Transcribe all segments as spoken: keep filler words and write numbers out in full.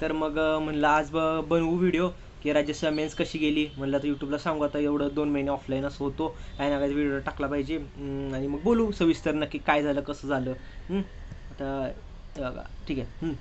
तर मग म्हटलं आज बनवू व्हिडिओ की राज्यसेवा मेन्स कशी गेली, म्हटलं तर यूट्यूबला सांगू आता एवढं दोन महिने ऑफलाईन असं होतो काय ना काय व्हिडिओ टाकला पाहिजे आणि मग बोलू सविस्तर नक्की काय झालं कसं झालं. आता ठीक आहे.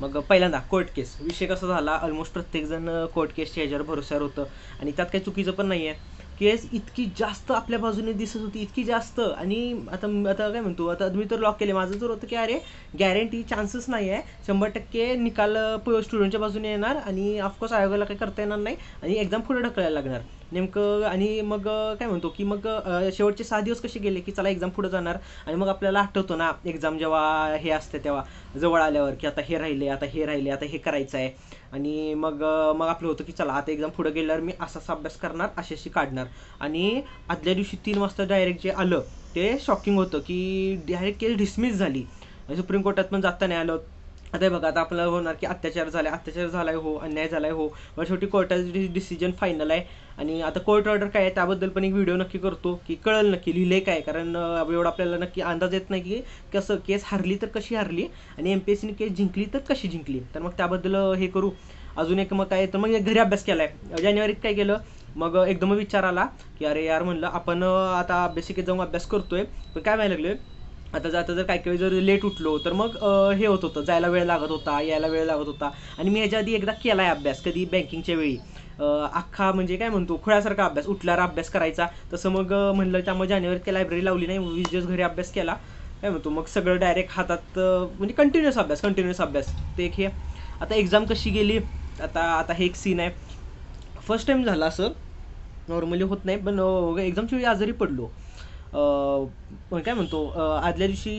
मग पहिल्यांदा कोर्ट केस विषय कसा झाला, ऑलमोस्ट प्रत्येकजण कोर्ट केसच्या ह्याच्यावर भरोश्यावर होतं आणि त्यात काही चुकीचं पण नाही आहे. केस इतकी जास्त आपल्या बाजूने दिसत होती, इतकी जास्त. आणि आता आता काय म्हणतो, आता मी तर लॉक केले. माझं तर होतं की अरे गॅरंटी चान्सेस नाही आहे, शंभर टक्के निकाल स्टुडंटच्या बाजूने येणार आणि ऑफकोर्स आयोगाला काही करता येणार नाही आणि एक्झाम पुढे ढकलायला लागणार नेमकं. आणि मग काय म्हणतो की मग शेवटचे सहा दिवस कसे गेले की चला एक्झाम पुढे जाणार आणि मग आपल्याला आठवतो ना एक्झाम जेव्हा हे असते तेव्हा जवळ आल्यावर की आता हे राहिले आता हे राहिले आता हे करायचं आहे. आणि मग मग आपलं होतं की चला आता एक्झाम पुढे गेल्यावर मी असाच अभ्यास करणार अशाशी काढणार. आणि आदल्या दिवशी तीन वाजता डायरेक्ट जे आलं ते शॉकिंग होतं की डायरेक्ट केस डिसमिस झाली, सुप्रीम कोर्टात पण जाता नाही आलं. आता बघा आता आपल्याला होणार की अत्याचार झाला अत्याचार झाला आहे हो अन्याय झाला आहे हो, पण शेवटी कोर्टाचं डिसिजन फायनल आहे. आणि आता कोर्ट ऑर्डर काय आहे त्याबद्दल पण एक व्हिडिओ नक्की करतो की कळेल नक्की लिहिले काय, कारण एवढं आपल्याला नक्की अंदाज येत नाही की कसं केस हरली तर कशी हरली आणि एम पी एस सीने केस जिंकली तर कशी जिंकली. तर मग त्याबद्दल हे करू. अजून एक मग काय तर मग घरी अभ्यास केला आहे जानेवारीत. काय केलं मग एकदम विचार आला की अरे यार म्हणलं आपण आता अभ्यासिकेत जाऊन अभ्यास करतोय पण काय व्हायला लागलं आता जाता जर काही काही जर लेट उठलो तर मग हे होत होतं, जायला वेळ लागत होता यायला वेळ लागत होता. आणि मी ह्याच्या आधी एकदा केला आहे अभ्यास कधी बँकिंगच्या वेळी अख्खा म्हणजे काय म्हणतो खुळ्यासारखा अभ्यास उठल्यावर अभ्यास करायचा तसं. मग म्हणलं त्यामुळे जानेवारीत काय लायब्ररी लावली नाही, वीस दिवस घरी अभ्यास केला काय म्हणतो मग सगळं डायरेक्ट हातात म्हणजे कंटिन्युअस अभ्यास कंटिन्युअस अभ्यास ते एक हे. आता एक्झाम कशी गेली आता आता हे एक सीन आहे. फर्स्ट टाईम झाला असं नॉर्मली होत नाही पण एक्झामच्या वेळी आजारी पडलो. काय म्हणतो आदल्या दिवशी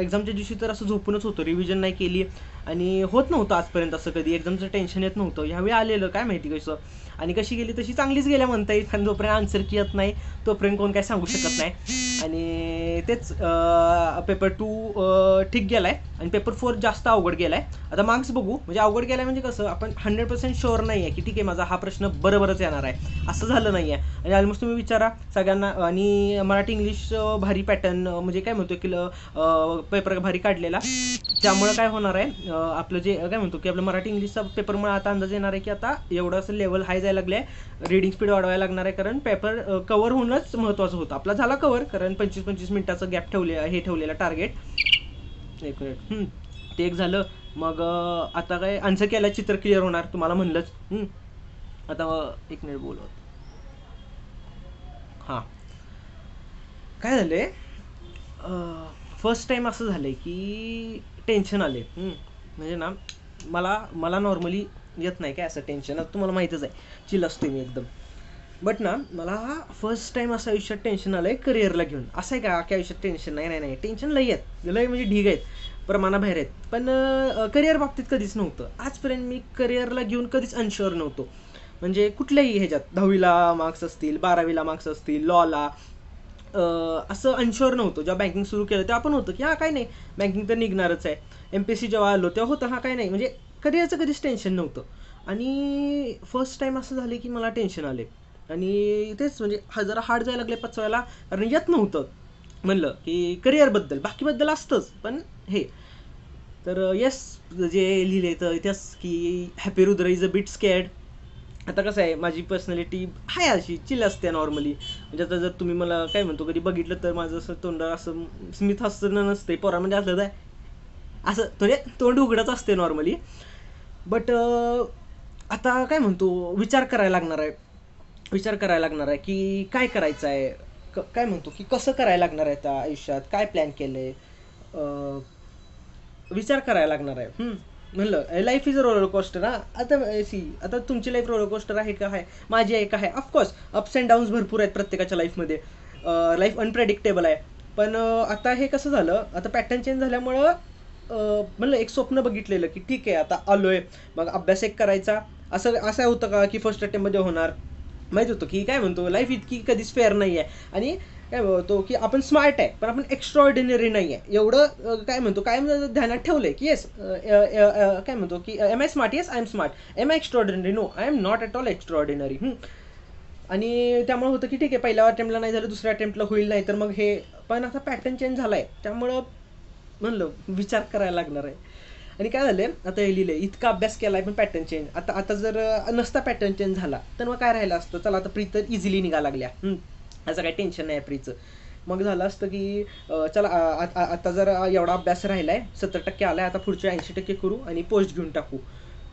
एक्झामच्या दिवशी तर असं झोपूनच होतं, रिव्हिजन नाही केली आणि होत नव्हतं आजपर्यंत असं कधी एक्झामचं टेन्शन येत नव्हतं. ह्यावेळी आलेलं काय माहिती कसं आणि कशी गेली तशी चांगलीच गेल्या म्हणता येईल, कारण जोपर्यंत आन्सर की येत नाही तोपर्यंत कोण काय सांगू शकत नाही. आणि तेच पेपर टू ठीक गेला आहे आणि पेपर फोर जास्त अवघड गेला आहे. आता मार्क्स बघू म्हणजे अवघड गेला म्हणजे कसं आपण हंड्रेड पर्सेंट शुअर नाही आहे की ठीक आहे माझा हा प्रश्न बरोबरच येणार आहे असं झालं नाही आहे. आणि ऑलमोस्ट तुम्ही विचारा सगळ्यांना आणि मराठी इंग्लिश भारी पॅटर्न म्हणजे काय म्हणतो की पेपर भारी काढलेला त्यामुळं काय होणार आहे आपलं जे काय म्हणतो की आपलं मराठी इंग्लिशचा पेपर मला आता अंदाज येणार आहे की आता एवढं असं लेवल हाय जायला लागले आहे, रीडिंग स्पीड वाढवायला लागणार आहे. कारण पेपर कवर होणंच महत्त्वाचं होतं. आपला झाला कवर कारण पंचवीस पंचवीस मिनिटाचं गॅप ठेवले हे ठेवलेलं टार्गेट एक मिनिट ते एक झालं. मग आता काय आन्सर केला चित्र क्लिअर होणार तुम्हाला म्हणलंच. आता एक मिनिट बोलवत हां काय झालं आहे फर्स्ट टाईम असं झालं आहे की टेन्शन आले म्हणजे ना मला मला नॉर्मली येत नाही काय असं टेन्शन आता तुम्हाला माहीतच आहे चिल असते मी एकदम. बट ना मला फर्स्ट टाईम असं आयुष्यात टेन्शन आलं आहे करिअरला घेऊन. असं आहे का की आयुष्यात टेन्शन नाही नाही नाही टेन्शन लई आहेत लई म्हणजे ढीग आहेत प्रमाणाबाहेर आहेत पण करिअर बाबतीत कधीच नव्हतं. आजपर्यंत मी करिअरला घेऊन कधीच अनशुअर नव्हतो म्हणजे कुठल्याही ह्याच्यात दहावीला मार्क्स असतील बारावीला मार्क्स असतील लॉला असं अनशुअर नव्हतं. जेव्हा बँकिंग सुरू केलं तेव्हा आपण होतं की हां काय नाही बँकिंग तर निघणारच आहे. एम पी एस सी जेव्हा आलो तेव्हा होतं हां काय नाही म्हणजे करिअरचं कधीच टेन्शन नव्हतं. आणि फर्स्ट टाईम असं झाले की मला टेन्शन आले आणि तेच म्हणजे हजारा हार्ड जायला लागले पचवायला कारण येत नव्हतं म्हणलं की करिअरबद्दल बाकीबद्दल असतंच पण हे. तर येस जे लिहिले तर इथेच की happy Rudra is a bit scared. आता कसं आहे माझी पर्सनॅलिटी आहे अशी चिल असते नॉर्मली म्हणजे आता जर तुम्ही मला काय म्हणतो कधी बघितलं तर माझं असं तोंडावर असं स्मित हसणं नसते पोरा म्हणजे असलं काय असं म्हणजे तोंड उघडंच असते नॉर्मली. बट आता काय म्हणतो विचार करायला लागणार आहे विचार करायला लागणार आहे की काय करायचं आहे क काय म्हणतो की कसं करायला लागणार आहे आता आयुष्यात काय प्लॅन केलं आहे विचार करायला लागणार आहे म्हणलं life is a roller coaster. हा आता सी आता तुमची लाईफ रोलर कोस्टर आहे का आहे माझी आहे का आहे ऑफकोर्स अप्स अँड डाऊन्स भरपूर आहेत प्रत्येकाच्या लाईफमध्ये लाईफ अनप्रेडिक्टेबल आहे. पण आता हे कसं झालं आता पॅटर्न चेंज झाल्यामुळं म्हणलं एक स्वप्न बघितलेलं की ठीक आहे आता आलो आहे मग अभ्यास एक करायचा असं असं होतं का की फर्स्ट अटेम्प्टमध्ये होणार माहीत होतं की काय म्हणतो लाईफ इतकी कधीच फेअर नाही आहे. आणि काय बोलतो की आपण स्मार्ट आहे पण आपण एक्स्ट्रॉऑर्डिनरी नाही आहे एवढं काय म्हणतो काय ध्यानात ठेवलं आहे की येस काय म्हणतो की am I smart yes I am smart am I extraordinary no I am not at all extraordinary. आणि त्यामुळे होतं की ठीक आहे पहिल्या अटेम्प्टला नाही झालं दुसऱ्या अटेम्प्टला होईल नाही तर मग हे पण आता पॅटर्न चेंज झाला आहे त्यामुळं म्हणलं विचार करायला लागणार आहे. आणि काय झालं आता हे लिहिले इतका अभ्यास केलाय पण पॅटर्न चेंज आता आता जर नसता पॅटर्न चेंज झाला तर मग काय राहिलं असतं. चला आता प्री तर इझिली निघा लागल्या असं काही टेन्शन नाही प्रीचं. मग झालं असतं की चला आता जर एवढा अभ्यास राहिलाय सत्तर टक्के आलाय आता पुढचे ऐंशी टक्के करू आणि पोस्ट घेऊन टाकू.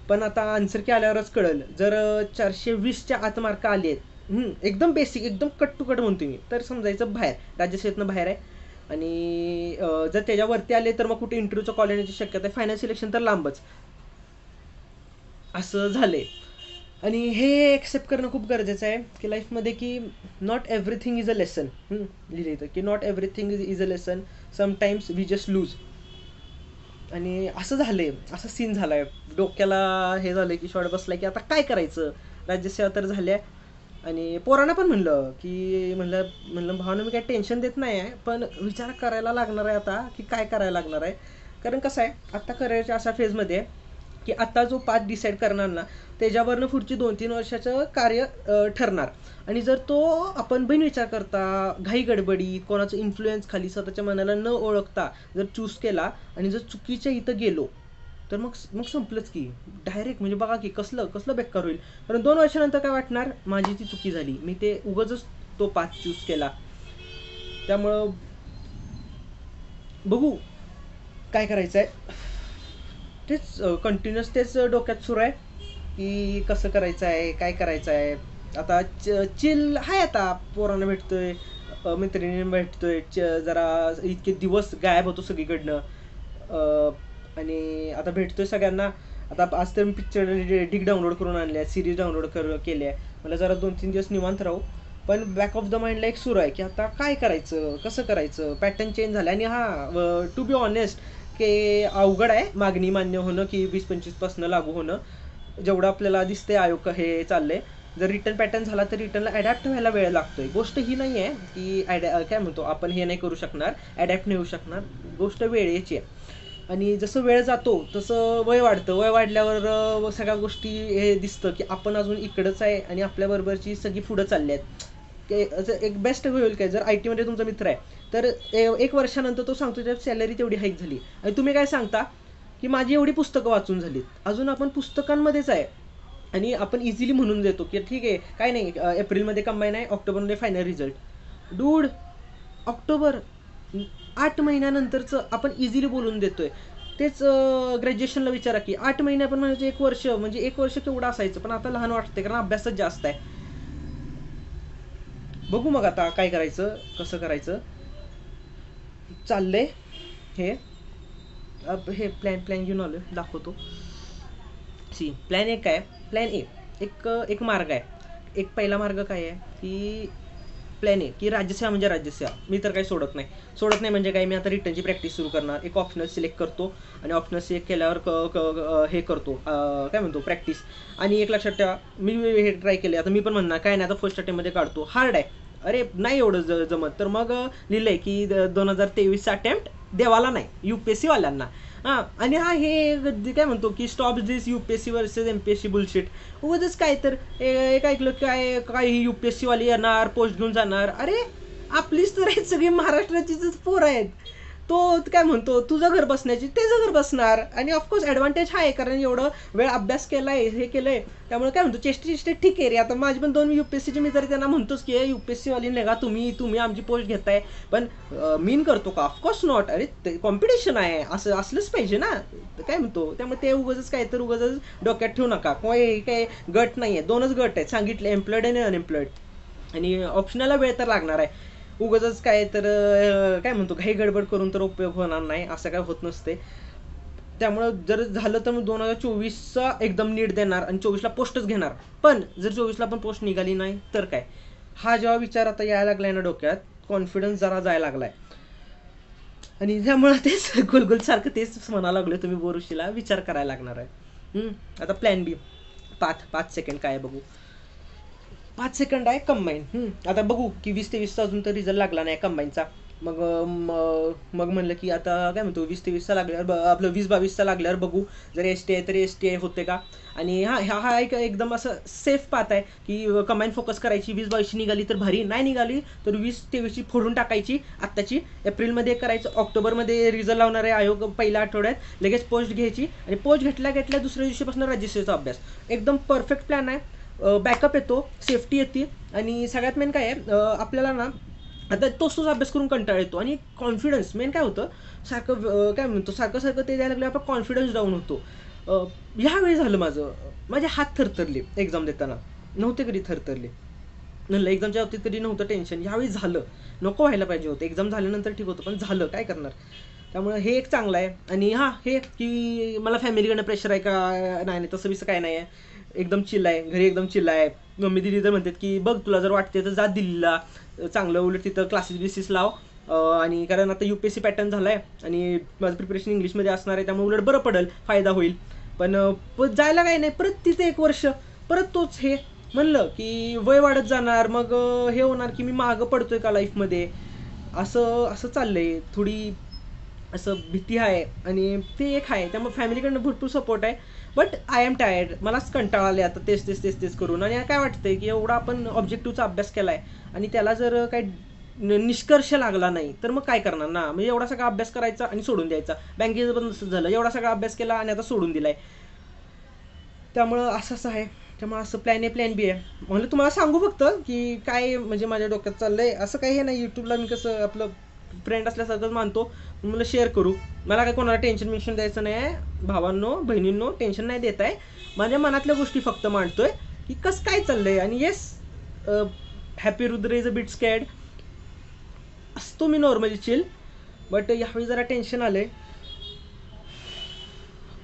पण आता आन्सर की आल्यावरच कळलं जर चारशे वीसच्या आत मार्क आले आहेत एकदम बेसिक एकदम कट टू कट म्हणतो मी तर समजायचं बाहेर राज्यसेवेतनं बाहेर आहे आणि जर त्याच्यावरती आले तर मग कुठे इंटरव्ह्यूचं कॉल येण्याची शक्यता आहे फायनल सिलेक्शन तर लांबच असं झाले. आणि हे एक्सेप्ट करणं खूप गरजेचं आहे की लाईफमध्ये की not everything is a lesson लिहिले तर की not everything is is a lesson sometimes we just lose. आणि असं झाले असं सीन झाला आहे डोक्याला हे झालं की शॉर्ट बसला की आता काय करायचं राज्यसेवा तर झाल्या आणि पोरांना पण म्हणलं की म्हणलं म्हणलं भावना मी काही टेन्शन देत नाही आहे पण विचार करायला लागणार आहे आता की काय करायला लागणार आहे. कारण कसं आहे आत्ता करायच्या अशा फेजमध्ये की आत्ता जो पाथ डिसाईड करणार ना त्याच्यावरनं पुढची दोन तीन वर्षाचं कार्य ठरणार. आणि जर तो आपण बिन विचार करता घाई गडबडीत कोणाचं इन्फ्लुएन्स खाली स्वतःच्या मनाला न ओळखता जर चूज केला आणि जर चुकीच्या इथं गेलो तर मग मग संपलंच की डायरेक्ट म्हणजे बघा की कसलं कसलं बेकार होईल. कारण दोन वर्षानंतर काय वाटणार माझी ती चुकी झाली मी ते उगाचच तो पाथ चूज केला. त्यामुळं बघू काय करायचं आहे तेच कंटिन्युअस तेच डोक्यात सुरू आहे की कसं करायचं आहे काय करायचं आहे. आता च चिल आहे आता पोरांना भेटतोय मैत्रिणींना भेटतोय च जरा इतके दिवस गायब होतो सगळीकडनं आणि आता भेटतोय सगळ्यांना. आता आज तर मी पिक्चर डिग डाउनलोड करून आणल्या सिरीज डाउनलोड कर केल्या मला जरा दोन तीन दिवस निवांत राहू. पण बॅक ऑफ द माइंडला एक सुरू आहे की आता काय करायचं कसं करायचं पॅटर्न चेंज झाला. आणि हां टू बी ऑनेस्ट की अवघड आहे मागणी मान्य होणं की वीस पंचवीसपासनं लागू होणं जेवढं आपल्याला दिसते आयोग हे चाललंय. जर रिटर्न पॅटर्न झाला तर रिटर्नला ॲडॅप्ट व्हायला वेळ लागतोय. गोष्ट ही नाही आहे की ॲडॅ काय म्हणतो आपण हे नाही करू शकणार ॲडॅप्ट नाही होऊ शकणार गोष्ट वेळेची आहे. आणि जसं वेळ जातो तसं वय वाढतं वय वाढल्यावर सगळ्या गोष्टी हे दिसतं की आपण अजून इकडंच आहे आणि आपल्याबरोबरची सगळी पुढं चालली आहेत. एक बेस्ट होईल काय जर आय टीमध्ये तुमचा मित्र आहे तर एक वर्षानंतर तो सांगतो त्या सॅलरी तेवढी हाईक झाली आणि तुम्ही काय सांगता की माझी एवढी पुस्तकं वाचून झालीत अजून आपण पुस्तकांमध्येच आहे. आणि आपण इझिली म्हणून देतो की ठीक आहे काय नाही एप्रिलमध्ये कंबाईन आहे ऑक्टोबरमध्ये फायनल रिझल्ट. डूड ऑक्टोबर आठ महिन्यानंतरचं आपण इझिली बोलून देतोय. तेच ग्रॅज्युएशनला विचारा की आठ महिने आपण म्हणायचं एक वर्ष म्हणजे एक वर्ष तेवढं असायचं पण आता लहान वाटते कारण अभ्यासच जास्त आहे. बघू मग आता काय करायचं कसं करायचं चाललंय हे अब हे प्लॅन प्लॅन घेऊन आलो दाखवतो. सी प्लॅन एक काय प्लॅन ए एक एक मार्ग आहे. एक पहिला मार्ग काय आहे की प्लॅन ए की राज्यसेवा म्हणजे राज्यसेवा मी तर काही सोडत नाही सोडत नाही म्हणजे काय मी आता रिटर्नची प्रॅक्टिस सुरू करणार. एक ऑप्शनल सिलेक्ट करतो आणि ऑप्शनल सिलेक्ट केल्यावर क क हे करतो काय म्हणतो प्रॅक्टिस. आणि एक लक्षात ठेवा मी हे ट्राय केले आता मी पण म्हणणार काय नाही आता फर्स्ट अटेम्प्टमध्ये काढतो हार्ड आहे अरे नाही एवढं ज जमत तर मग लिहिलं आहे की दोन हजार तेवीसचा अटेम्प्ट देवाला नाही यू पी एस सीवाल्यांना. हां आणि हा हे काय म्हणतो की stop this U P S C versus M P S C bullshit उगाचच काय तर एक ऐकलं काय काय ही यू पी एस सीवाली येणार पोस्ट घेऊन जाणार अरे आपलीच तर आहेत सगळी महाराष्ट्राचीच पोरं आहेत. तो काय म्हणतो तुझं घर बसण्याची त्याचं घर बसणार. आणि ऑफकोर्स ॲडव्हान्टेज आहे कारण एवढं वेळ अभ्यास केला आहे हे केलं आहे त्यामुळे काय म्हणतो चेष्टी चेष्टी ठीक आहे रे. आता माझी पण दोन यू पी एस सीचे मी तरी त्यांना म्हणतोच की यू पी एस सीवाली नाही का तुम्ही तुम्ही आमची पोस्ट घेताय पण मीन करतो का ऑफकोर्स नॉट. अरे ते कॉम्पिटिशन आहे असं असलंच पाहिजे ना काय म्हणतो. त्यामुळे ते उगाचच काय तर उगाचच डोक्यात ठेवू नका कोणी काय गट नाही आहे दोनच गट आहेत सांगितले एम्प्लॉईड आणि अनएम्प्लॉईड आणि ऑप्शनला वेळ तर लागणार आहे. उगाचच काय तर काय म्हणतो घाई गडबड करून तर उपयोग होणार नाही असं काय होत नसते. त्यामुळं जर झालं तर मग दोन हजार चोवीसचा एकदम नीट देणार आणि चोवीसला पोस्टच घेणार. पण जर चोवीसला पण पोस्ट निघाली नाही तर काय हा जेव्हा विचार आता यायला लागला आहे ना डोक्यात कॉन्फिडन्स जरा जायला लागला आहे. आणि त्यामुळं तेच गोलगोलसारखं तेच म्हणायला लागलं तुम्ही बोरुशीला विचार करायला लागणार आहे. आता प्लॅन बी पाच पाच सेकंड काय बघू पाच सेकंड आहे कंबाईन. आता बघू की वीस तेवीसचा अजून तर रिझल्ट लागला नाही कंबाईनचा मग मग म्हणलं की आता काय म्हणतो वीस ते वीसचा लागल्यावर आपलं वीस बावीसचा लागल्यावर बघू, जर एस टी आय तर एस टी आय होते का. आणि हा हा हा एक एकदम असं सेफ पाथ आहे की कमांड फोकस करायची, वीस बावीसची निघाली तर भारी, नाही निघाली तर वीस तेवीसची फोडून टाकायची आत्ताची. एप्रिलमध्ये करायचं, ऑक्टोबरमध्ये रिझल्ट लावणार आहे आयोग, पहिल्या आठवड्यात लगेच पोस्ट घ्यायची आणि पोस्ट घेतल्या घेतल्या दुसऱ्या दिवशीपासून राज्यसेवेचा अभ्यास. एकदम परफेक्ट प्लॅन आहे, बॅकअप येतो, सेफ्टी येते. आणि सगळ्यात मेन काय आहे आपल्याला ना आता तोच तोच अभ्यास करून कंटाळा येतो आणि कॉन्फिडन्स मेन काय होतं सारखं काय म्हणतो सारखं सारखं ते द्यायला लागलं आपला कॉन्फिडन्स डाऊन होतो. ह्यावेळी झालं माझं, माझे हात थरथरले एक्झाम देताना, नव्हते कधी थरथरले, म्हणलं एक्झामच्या बाबतीत कधी नव्हतं टेन्शन, ह्यावेळी झालं, नको व्हायला पाहिजे होतं, एक्झाम झाल्यानंतर ठीक होतं पण झालं, काय करणार. त्यामुळे हे एक चांगलं आहे. आणि हां हे की मला फॅमिलीकडनं प्रेशर आहे का नाही, नाही तसं बीसं काय नाही आहे, एकदम चिल आहे, घरी एकदम चिल आहे. मम्मी दिली तर म्हणतात की बघ तुला जर वाटते तर जात दिल्लीला चांगलं, उलट तिथं क्लासेस बिसेस लाव, आणि कारण आता U P S C pattern झाला आहे आणि माझं प्रिपरेशन इंग्लिशमध्ये असणार आहे त्यामुळे उलट बरं पडेल, फायदा होईल. पण जायला काही नाही, परत तिथं एक वर्ष परत तोच, हे म्हणलं की वय वाढत जाणार, मग हे होणार की मी मागं पडतोय का लाईफमध्ये, असं असं चाललं आहे, थोडी असं भीती आहे आणि ते एक आहे. त्यामुळे फॅमिलीकडनं भरपूर सपोर्ट आहे, बट आय एम टायर्ड, मलाच कंटाळा आले आता तेच तेच तेच तेच करून. आणि काय वाटतंय की एवढा आपण ऑब्जेक्टिव्हचा अभ्यास केला आहे आणि त्याला जर काही निष्कर्ष लागला नाही तर मग काय करणार ना, म्हणजे एवढा सगळा अभ्यास करायचा आणि सोडून द्यायचा. बँकेचं पण तसंच झालं, एवढा सगळा अभ्यास केला आणि आता सोडून दिला आहे. त्यामुळं असं असं आहे, त्यामुळे असं प्लॅन ए प्लॅन बी आहे. म्हणलं तुम्हाला सांगू फक्त की काय म्हणजे माझ्या डोक्यात चाललं आहे, असं काही हे नाही, यूट्यूबला मी कसं आपलं फ्रेंड असल्यासारखंच मानतो, मला शेअर करू, मला काय कोणाला टेन्शन मेन्शन द्यायचं नाही आहे भावांनो बहिणींनो, टेन्शन नाही देत आहे, माझ्या मनातल्या गोष्टी फक्त मांडतोय की कसं काय चाललंय. आणि yes happy Rudra is a bit scared, असतो मी नॉर्मली चिल, बट यावेळी जरा टेन्शन आलं आहे,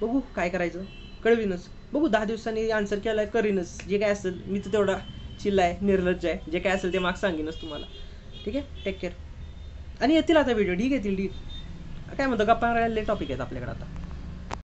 बघू काय करायचं कळवीनच, बघू दहा दिवसांनी आन्सर केला करीनच, जे काय असेल मी तर तेवढा चिल आहे, निर्लज्ज आहे, जे काय असेल ते मार्क्स सांगेनच तुम्हाला. ठीक आहे, टेक केअर. आणि येतील आता व्हिडिओ, ठीक येतील, ठीक काय म्हणतो गप्पा राहिलेले टॉपिक आहेत आपल्याकडे आता.